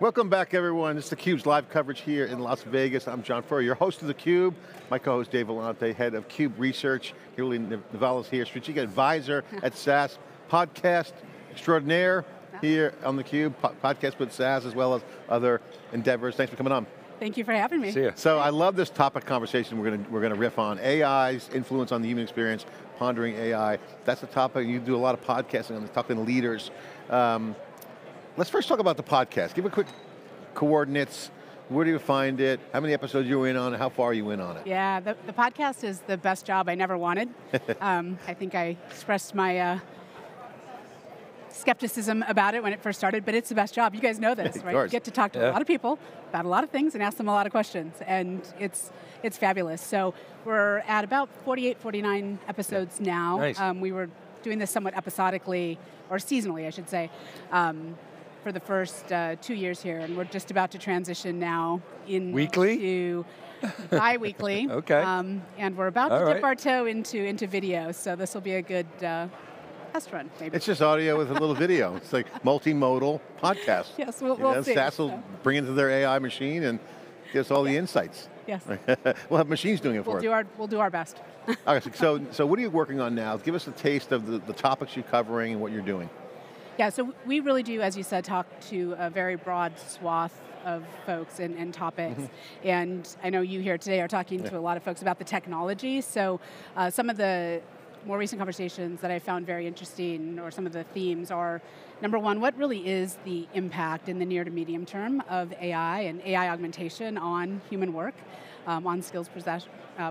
Welcome back everyone, it's theCUBE's live coverage here in Las Vegas. I'm John Furrier, your host of theCUBE. My co-host Dave Vellante, head of CUBE Research. Kimberly Nevala's here, strategic advisor at SAS, podcast extraordinaire here on theCUBE, podcast with SAS as well as other endeavors. Thanks for coming on. Thank you for having me. See ya. So I love this topic conversation we're going to riff on. AI's influence on the human experience, pondering AI. That's the topic, you do a lot of podcasting on this, talking to leaders. Let's first talk about the podcast. Give a quick coordinates. Where do you find it? How many episodes you were in on it? How far are you in on it? Yeah, the podcast is the best job I never wanted. I think I expressed my skepticism about it when it first started, but it's the best job. You guys know this, right? You get to talk to a lot of people about a lot of things and ask them a lot of questions, and it's fabulous. So we're at about 48, 49 episodes now. Nice. We were doing this somewhat episodically, or seasonally I should say, for the first 2 years here, and we're just about to transition now in weekly to bi-weekly. Okay. And we're about to dip our toe into video, so this will be a good test run, maybe. It's just audio with a little video. It's like multimodal podcast. Yes, we'll see. SAS will bring into their AI machine and give us all the insights. Yes. We'll have machines doing it for us. We'll do our best. All right, so what are you working on now? Give us a taste of the topics you're covering and what you're doing. Yeah, so we really do, as you said, talk to a very broad swath of folks and topics. Mm-hmm. And I know you here today are talking to a lot of folks about the technology, so some of the more recent conversations that I found very interesting, or some of the themes are, number one, what really is the impact in the near to medium term of AI and AI augmentation on human work, on skills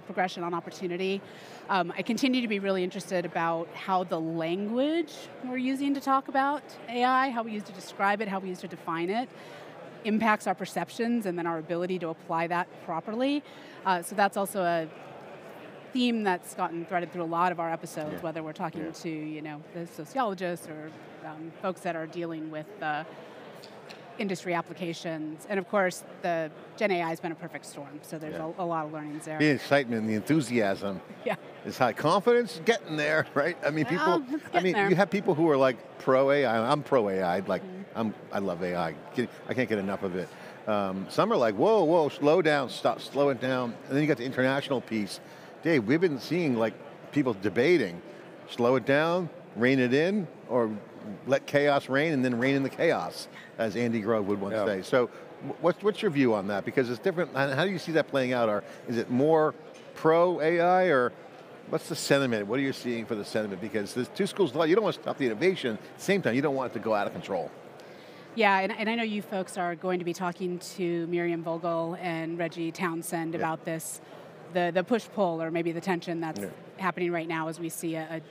progression, on opportunity. I continue to be really interested about how the language we're using to talk about AI, how we use to describe it, how we use to define it, impacts our perceptions and then our ability to apply that properly. So that's also a theme that's gotten threaded through a lot of our episodes, whether we're talking to the sociologists or folks that are dealing with industry applications. And of course, the Gen AI has been a perfect storm, so there's a lot of learnings there. The excitement, the enthusiasm. Yeah. It's high confidence, getting there, right? I mean, people, you have people who are like pro AI. I'm pro AI, like, I love AI. I can't get enough of it. Some are like, whoa, whoa, slow down, stop, slow it down. And then you got the international piece. Dave, we've been seeing like people debating, slow it down, rein it in, or let chaos reign and then rein in the chaos, as Andy Grove would once say. So what's your view on that? Because it's different, how do you see that playing out? Or is it more pro AI, or what's the sentiment? What are you seeing for the sentiment? Because there's two schools of thought. You don't want to stop the innovation, at the same time you don't want it to go out of control. Yeah, and I know you folks are going to be talking to Miriam Vogel and Reggie Townsend about this, the push-pull, or maybe the tension that's happening right now as we see a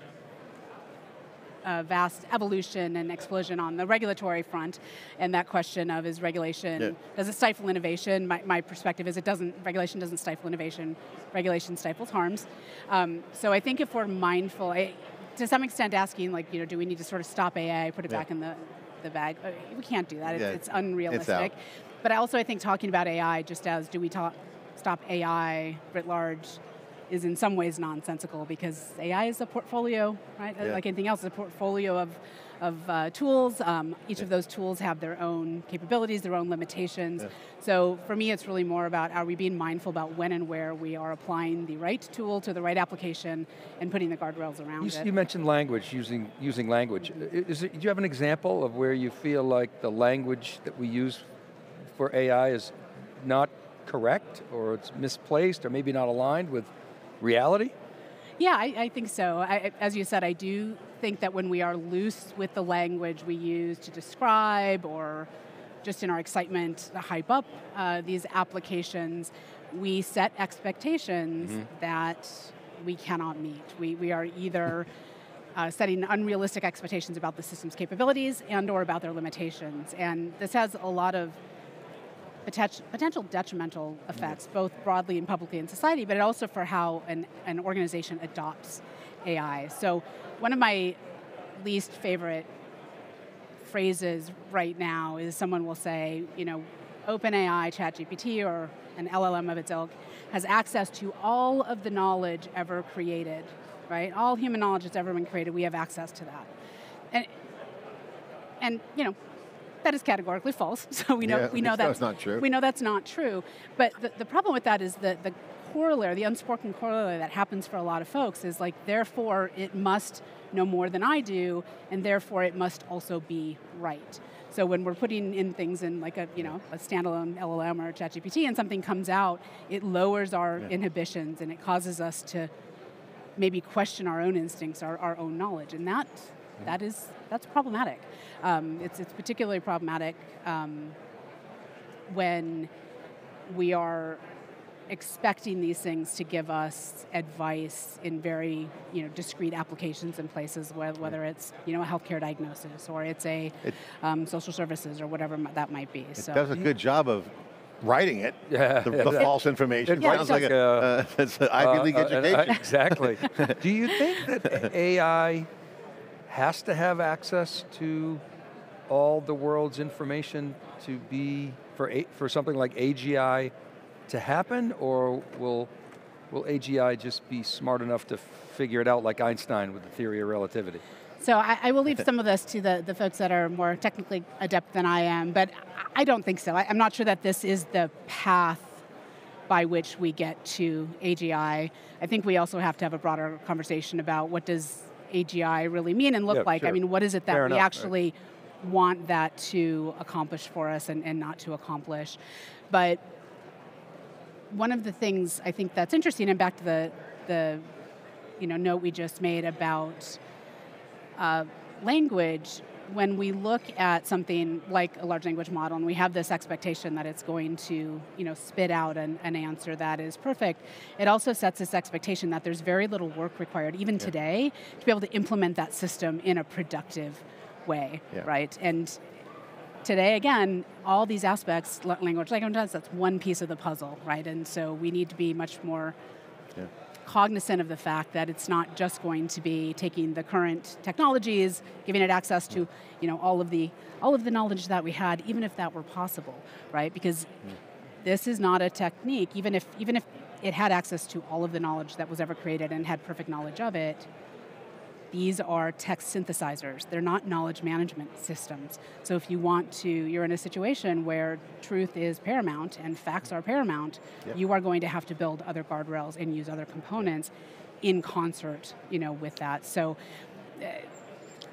vast evolution and explosion on the regulatory front, and that question of, is regulation, does it stifle innovation? My perspective is it doesn't, regulation doesn't stifle innovation, regulation stifles harms. So I think if we're mindful, to some extent asking, like, do we need to sort of stop AI, put it back in the bag? We can't do that, it's unrealistic. It's but I think talking about AI just as, do we stop AI writ large, is in some ways nonsensical, because AI is a portfolio, right? Like anything else, it's a portfolio of tools. Each of those tools have their own capabilities, their own limitations. So for me, it's really more about, are we being mindful about when and where we are applying the right tool to the right application and putting the guardrails around it. You mentioned language, using language. Do you have an example of where you feel like the language that we use for AI is not correct, or it's misplaced, or maybe not aligned with reality? Yeah, I think so. As you said, I do think that when we are loose with the language we use to describe, or just in our excitement to hype up these applications, we set expectations that we cannot meet. We are either setting unrealistic expectations about the system's capabilities and or about their limitations. And this has a lot of potential detrimental effects, both broadly and publicly in society, but also for how an organization adopts AI. So one of my least favorite phrases right now is someone will say, OpenAI, ChatGPT, or an LLM of its ilk, has access to all of the knowledge ever created right? All human knowledge that's ever been created, we have access to that. And you know, that is categorically false, so we know that's not true. We know that's not true, but the problem with that is that the corollary, the unspoken corollary that happens for a lot of folks is like, therefore it must know more than I do, and therefore it must also be right. So when we're putting in things in like a standalone LLM or ChatGPT and something comes out, it lowers our inhibitions and it causes us to maybe question our own instincts, our own knowledge, and that's problematic. It's particularly problematic when we are expecting these things to give us advice in very discrete applications in places, whether it's a healthcare diagnosis or it's social services or whatever that might be. It does a good job of writing it, the false information. It sounds like an Ivy League education. Exactly. Do you think that AI has to have access to all the world's information to be, for something like AGI to happen, or will AGI just be smart enough to figure it out like Einstein with the theory of relativity? So I will leave some of this to the folks that are more technically adept than I am, but I don't think so. I'm not sure that this is the path by which we get to AGI. I think we also have to have a broader conversation about what does AGI really mean and look like. Sure. I mean, what is it that we actually want that to accomplish for us and not to accomplish? But one of the things I think that's interesting, and back to the note we just made about language, when we look at something like a large language model and we have this expectation that it's going to spit out an answer that is perfect, it also sets this expectation that there's very little work required, even today, to be able to implement that system in a productive way, right? And today, again, all these aspects, language, that's one piece of the puzzle, right? And so we need to be much more cognizant of the fact that it's not just going to be taking the current technologies, giving it access to all of the knowledge that we had, even if that were possible, right? Because this is not a technique, even if it had access to all of the knowledge that was ever created and had perfect knowledge of it, these are text synthesizers. They're not knowledge management systems. So if you want to, you're in a situation where truth is paramount and facts are paramount, you are going to have to build other guardrails and use other components in concert, with that. So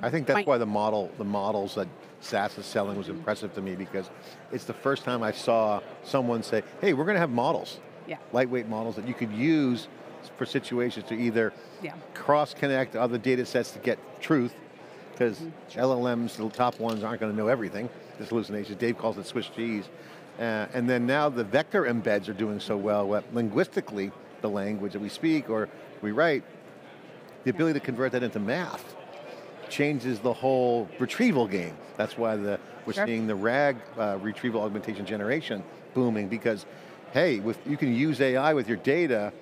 I think that's why the models that SAS is selling was impressive to me, because it's the first time I saw someone say, hey, we're going to have models, lightweight models that you could use for situations to either cross-connect other data sets to get truth, because LLMs, the top ones, aren't going to know everything. This hallucination, Dave calls it Swiss cheese. And then now the vector embeds are doing so well, linguistically, the language that we speak or we write, the ability to convert that into math changes the whole retrieval game. That's why we're seeing the RAG retrieval augmentation generation booming, because, hey, you can use AI with your data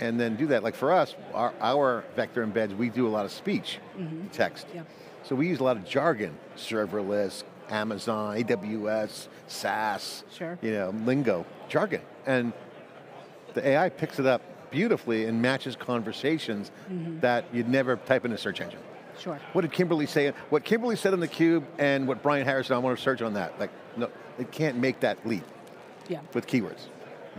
and then do that. Like for us, our vector embeds, we do a lot of speech, text. Yeah. So we use a lot of jargon, serverless, Amazon, AWS, SAS, lingo, jargon. And the AI picks it up beautifully and matches conversations that you'd never type in a search engine. Sure. What did Kimberly say? What Kimberly said on theCUBE and what Brian Harrison, I want to search on that. Like, no, it can't make that leap with keywords.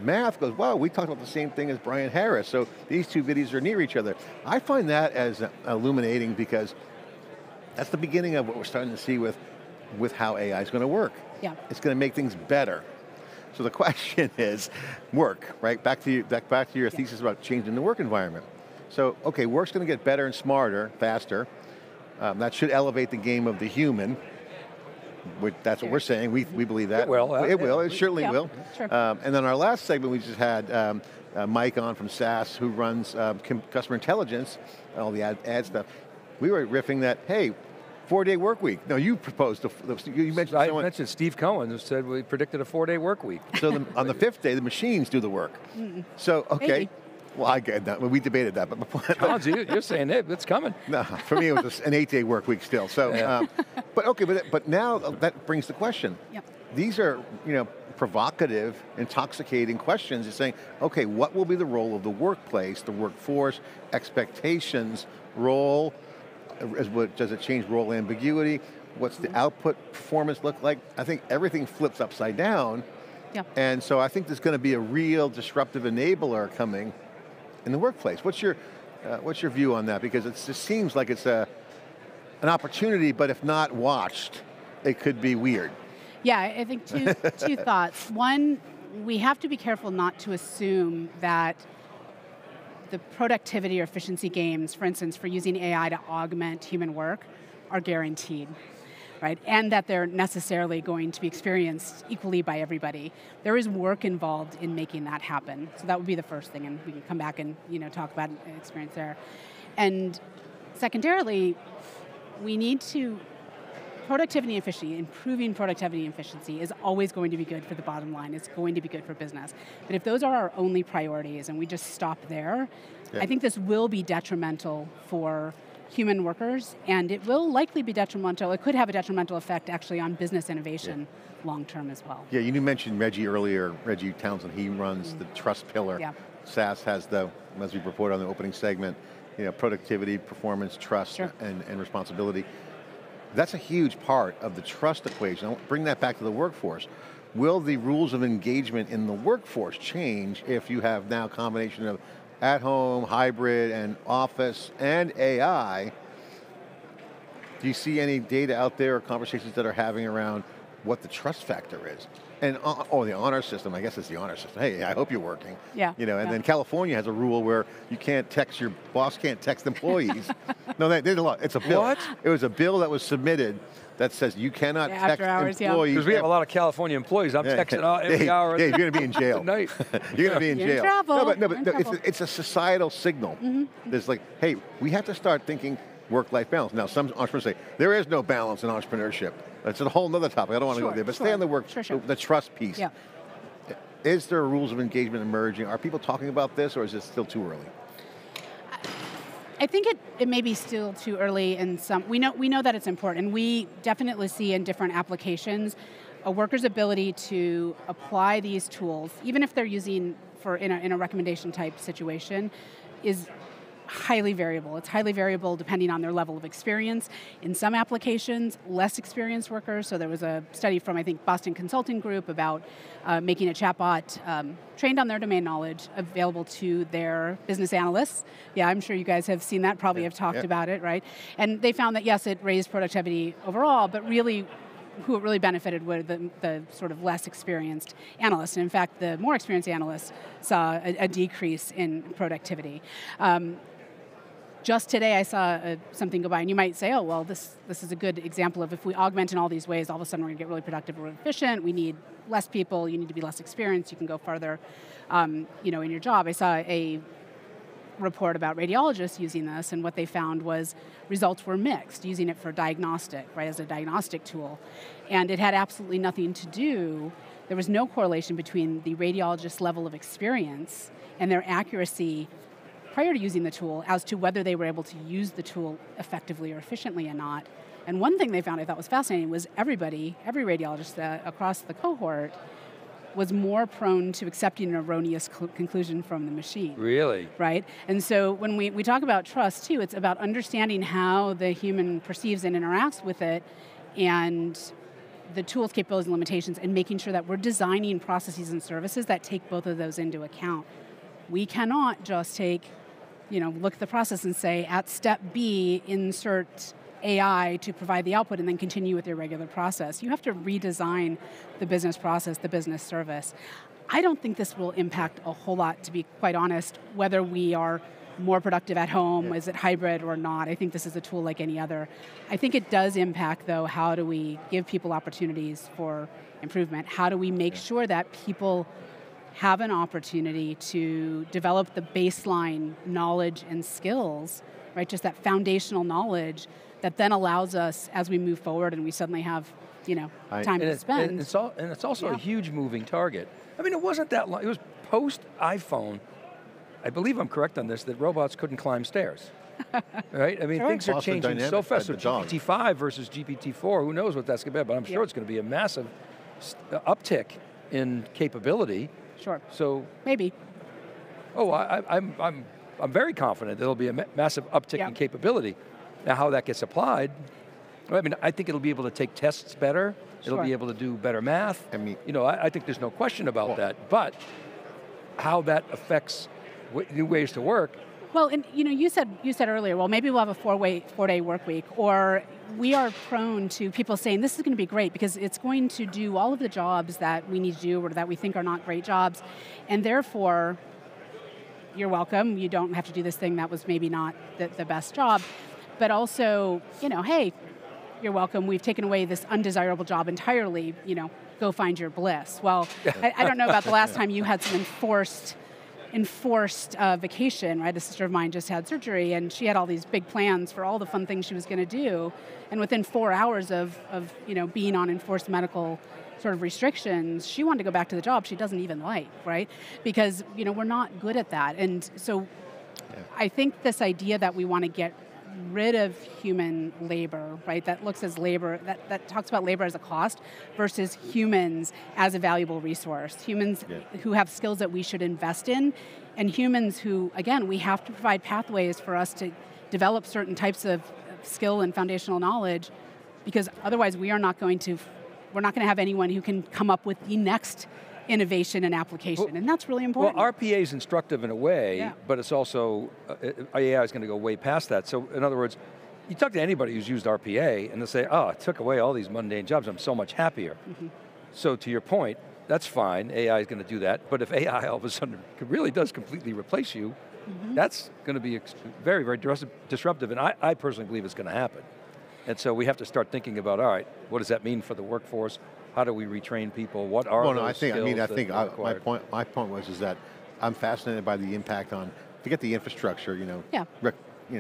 Math goes, wow, we talked about the same thing as Brian Harris, so these two videos are near each other. I find that as illuminating, because that's the beginning of what we're starting to see with how AI is going to work. Yeah. It's going to make things better. So the question is, work, right? Back to your thesis about changing the work environment. So, okay, work's going to get better and smarter, faster. That should elevate the game of the human. That's what we're saying, we believe that. It will. It certainly will. Sure. And then our last segment, we just had Mike on from SAS, who runs customer intelligence, all the ad stuff. We were riffing that, hey, 4-day work week. No, you proposed, you mentioned I mentioned Steve Cohen, who said we predicted a 4-day work week. So on the 5th day, the machines do the work. So, okay. Maybe. Well, I get that. We debated that, but oh, dude, you're saying it. It's coming. No, for me it was an 8-day work week still. So, but now that brings the question: these are, you know, provocative, intoxicating questions. It's saying, okay, what will be the role of the workplace, the workforce, expectations, role, does it change role ambiguity? What's the output performance look like? I think everything flips upside down. Yeah. And so I think there's going to be a real disruptive enabler coming in the workplace. What's your view on that? Because it just seems like it's an opportunity, but if not watched, it could be weird. Yeah, I think two thoughts. One, we have to be careful not to assume that the productivity or efficiency gains, for instance, for using AI to augment human work, are guaranteed, right? And that they're necessarily going to be experienced equally by everybody. There is work involved in making that happen. So that would be the first thing, and we can come back and, you know, talk about an experience there. And secondarily, we need to, productivity and efficiency, improving productivity and efficiency is always going to be good for the bottom line, it's going to be good for business. But if those are our only priorities and we just stop there, yeah, I think this will be detrimental for human workers, and it will likely be detrimental, it could have a detrimental effect actually on business innovation, yeah, long term as well. Yeah, you mentioned Reggie earlier, Reggie Townsend, he runs the trust pillar. Yeah. SAS has the, as we reported on the opening segment, you know, productivity, performance, trust, sure, and responsibility. That's a huge part of the trust equation. I'll bring that back to the workforce. Will the rules of engagement in the workforce change if you have now a combination of at home, hybrid, and office, and AI? Do you see any data out there or conversations that are having around what the trust factor is? And the honor system, I guess it's the honor system. Hey, I hope you're working. Yeah. You know, and yeah, then California has a rule where you can't text, your boss can't text employees. No, they did a lot, it's a bill. What? It was a bill that was submitted that says you cannot text employees. Because we have a lot of California employees. I'm texting every hour. Yeah, you're going to be in jail. Tonight. You're going to be in jail. It's a societal signal. Mm-hmm. There's like, hey, we have to start thinking work-life balance. Now some entrepreneurs say, there is no balance in entrepreneurship. That's a whole nother topic, I don't want to go there, but stay on the work, the trust piece. Yeah. Is there rules of engagement emerging? Are people talking about this, or is it still too early? I think it may be still too early in some, we know that it's important. We definitely see in different applications a worker's ability to apply these tools, even if they're using in a recommendation type situation, is highly variable. It's highly variable depending on their level of experience. In some applications, less experienced workers, so there was a study from, I think, Boston Consulting Group about making a chatbot trained on their domain knowledge available to their business analysts. Yeah, I'm sure you guys have seen that, probably have talked about it, right? And they found that, yes, it raised productivity overall, but really, who it really benefited were the sort of less experienced analysts. And in fact, the more experienced analysts saw a decrease in productivity. Just today I saw something go by, and you might say, oh, well, this is a good example of if we augment in all these ways, all of a sudden we're going to get really productive, really efficient, we need less people, you need to be less experienced, you can go farther you know, in your job. I saw a report about radiologists using this, and what they found was results were mixed, using it for diagnostic, right, as a diagnostic tool. And it had absolutely nothing to do, there was no correlation between the radiologist's level of experience and their accuracy prior to using the tool as to whether they were able to use the tool effectively or efficiently or not. And one thing they found I thought was fascinating was every radiologist across the cohort was more prone to accepting an erroneous conclusion from the machine. Really? Right? And so when we talk about trust too, it's about understanding how the human perceives and interacts with it, and the tools, capabilities, and limitations, and making sure that we're designing processes and services that take both of those into account. We cannot just take, you know, look at the process and say, at step B, insert AI to provide the output and then continue with your regular process. You have to redesign the business process, the business service. I don't think this will impact a whole lot, to be quite honest, whether we are more productive at home, is it hybrid or not. I think this is a tool like any other. I think it does impact, though, how do we give people opportunities for improvement? How do we make sure that people have an opportunity to develop the baseline knowledge and skills, right? Just that foundational knowledge that then allows us, as we move forward and we suddenly have, you know, time to spend. And it's also a huge moving target. I mean, it wasn't that long, it was post-iPhone, I believe I'm correct on this, that robots couldn't climb stairs. Right? I mean, things are changing so fast. So GPT-5 versus GPT-4, who knows what that's going to be, but I'm sure it's going to be a massive uptick in capability. Sure. So maybe. Oh, I'm very confident there'll be a massive uptick in capability. Now, how that gets applied, I mean, I think it'll be able to take tests better. It'll be able to do better math. I mean, you know, I think there's no question about that. But how that affects new ways to work. Well, and you know, you said earlier, well, maybe we'll have a four-day work week, or we are prone to people saying this is going to be great because it's going to do all of the jobs that we need to do or that we think are not great jobs, and therefore, you're welcome. You don't have to do this thing that was maybe not the best job, but also, you know, hey, you're welcome. We've taken away this undesirable job entirely. You know, go find your bliss. Well, I don't know about the last time you had some enforced vacation, right? A sister of mine just had surgery and she had all these big plans for all the fun things she was going to do, and within 4 hours of you know, being on enforced medical sort of restrictions, she wanted to go back to the job she doesn't even like, right? Because you know, we're not good at that. And so I think this idea that we want to get rid of human labor, right? That looks as labor, that talks about labor as a cost versus humans as a valuable resource. Humans who have skills that we should invest in, and humans who, again, we have to provide pathways for us to develop certain types of skill and foundational knowledge, because otherwise we're not going to have anyone who can come up with the next innovation and application, and that's really important. Well, RPA is instructive in a way, but it's also, AI is going to go way past that. So in other words, you talk to anybody who's used RPA and they'll say, oh, it took away all these mundane jobs, I'm so much happier. So to your point, that's fine, AI is going to do that, but if AI all of a sudden really does completely replace you, that's going to be very, very disruptive, and I personally believe it's going to happen. And so we have to start thinking about, all right, what does that mean for the workforce? How do we retrain people? What are those skills? My point was is that I'm fascinated by the impact on, forget the infrastructure, you know,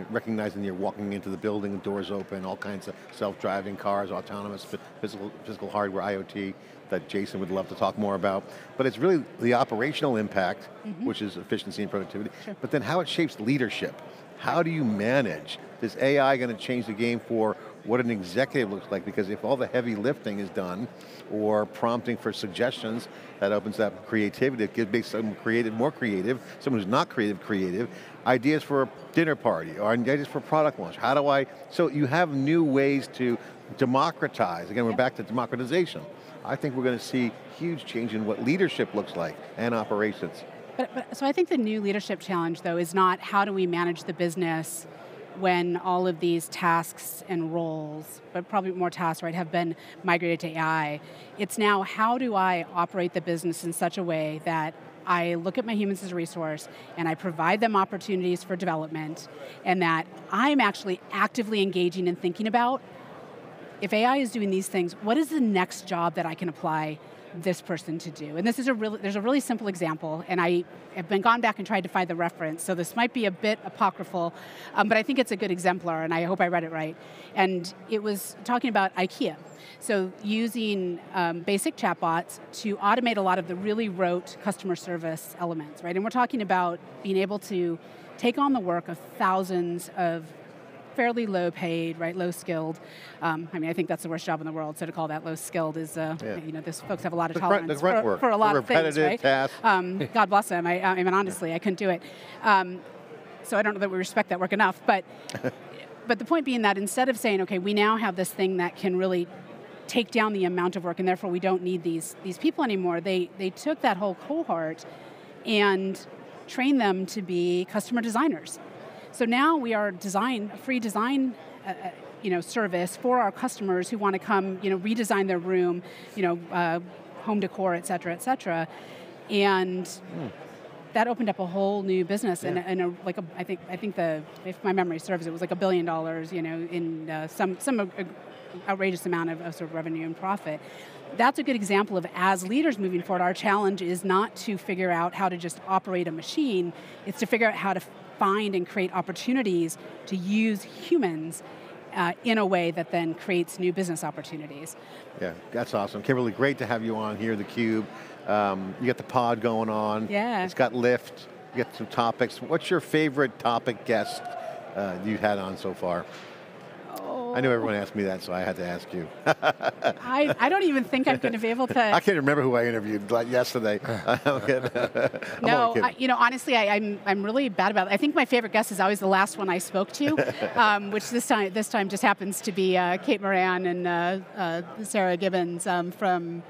recognizing you're walking into the building, the doors open, all kinds of self-driving cars, autonomous, physical hardware, IoT, that Jason would love to talk more about. But it's really the operational impact, which is efficiency and productivity, but then how it shapes leadership. How do you manage? Is AI going to change the game for what an executive looks like? Because if all the heavy lifting is done, or prompting for suggestions, that opens up creativity. It makes someone creative more creative, someone who's not creative, creative. Ideas for a dinner party, or ideas for product launch. How do I, so you have new ways to democratize. Again, we're back to democratization. I think we're going to see huge change in what leadership looks like, and operations. So I think the new leadership challenge, though, is not how do we manage the business when all of these tasks and roles, but probably more tasks, right, have been migrated to AI. It's now, how do I operate the business in such a way that I look at my humans as a resource and I provide them opportunities for development, and that I'm actually actively engaging and thinking about, if AI is doing these things, what is the next job that I can apply this person to do? And this is there's a really simple example, and I have gone back and tried to find the reference, so this might be a bit apocryphal, but I think it's a good exemplar, and I hope I read it right. And it was talking about IKEA. So using basic chatbots to automate a lot of the really rote customer service elements, right? And we're talking about being able to take on the work of thousands of fairly low-paid, right? Low-skilled. I mean, I think that's the worst job in the world. So to call that low-skilled is, you know, those folks have a lot of tolerance for a lot of things, right? Tasks. God bless them. I mean, honestly, I couldn't do it. So I don't know that we respect that work enough. But the point being that instead of saying, okay, we now have this thing that can really take down the amount of work, and therefore we don't need these people anymore. They took that whole cohort and trained them to be customer designers. So now we are a free design service for our customers who want to come, you know, redesign their room, you know, home decor, et cetera, and that opened up a whole new business. And I think if my memory serves, it was like $1 billion, you know, in some outrageous amount of sort of revenue and profit. That's a good example of, as leaders moving forward, our challenge is not to figure out how to just operate a machine; it's to figure out how to find and create opportunities to use humans in a way that then creates new business opportunities. Yeah, that's awesome. Kimberly, great to have you on here, theCUBE. You got the pod going on. Yeah. It's got Lyft, you got some topics. What's your favorite topic guest you've had on so far? I knew everyone asked me that, so I had to ask you. I don't even think I'm going to be able to. I can't remember who I interviewed yesterday. I'm really bad about it. I think my favorite guest is always the last one I spoke to, which this time just happens to be Kate Moran and Sarah Gibbons from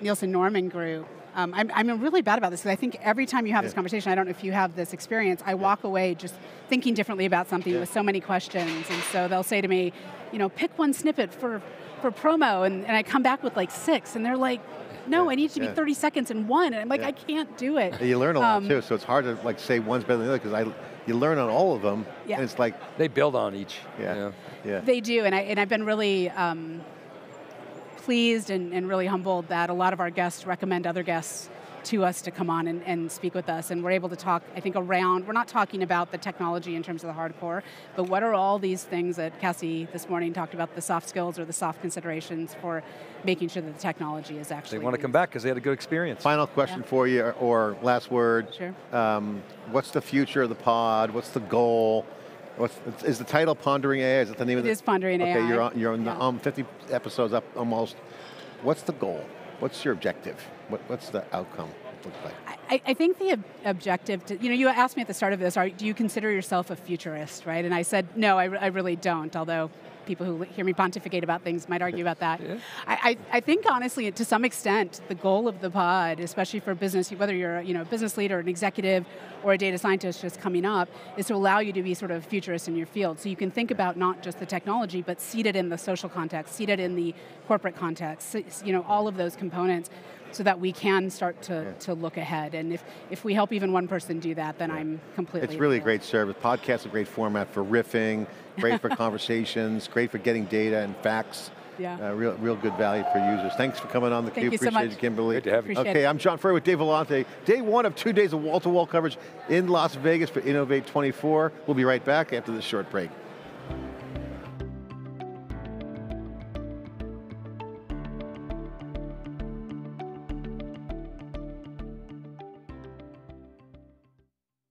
Nielsen Norman Group. I'm really bad about this because I think every time you have this conversation, I don't know if you have this experience, I walk away just thinking differently about something with so many questions. And so they'll say to me, you know, pick one snippet for promo, and I come back with like 6, and they're like, no, I need to be 30 seconds in one, and I'm like, I can't do it. And you learn a lot too, so it's hard to like say one's better than the other because you learn on all of them, and it's like. They build on each. Yeah, you know? They do, and I've been really, pleased and really humbled that a lot of our guests recommend other guests to us to come on and speak with us, and we're able to talk, I think, around, we're not talking about the technology in terms of the hardcore, but what are all these things that Cassie this morning talked about, the soft skills or the soft considerations for making sure that the technology is actually. They want to come back because they had a good experience. Final question for you, or last word. Sure. What's the future of the pod? What's the goal? Is the title Pondering AI? Is that the name of it? It is Pondering AI. Okay, you're on 50 episodes up almost. What's the goal? What's your objective? What's the outcome look like? I think the objective, you asked me at the start of this, do you consider yourself a futurist, right? And I said, no, I really don't, although people who hear me pontificate about things might argue about that. Yeah. I think honestly, to some extent, the goal of the pod, especially for business, whether you're a business leader, an executive, or a data scientist just coming up, is to allow you to be sort of futurist in your field. So you can think about not just the technology, but seated in the social context, seated in the corporate context, all of those components, so that we can start to look ahead. And if we help even one person do that, then I'm completely. It's really a great service. Podcasts are a great format for riffing, great for conversations, great for getting data and facts. Yeah. Real good value for users. Thanks for coming on theCUBE. Thank you so much. Appreciate it, Kimberly. Good to have you. Okay, I'm John Furrier with Dave Vellante. Day one of 2 days of wall-to-wall coverage in Las Vegas for Innovate 24. We'll be right back after this short break.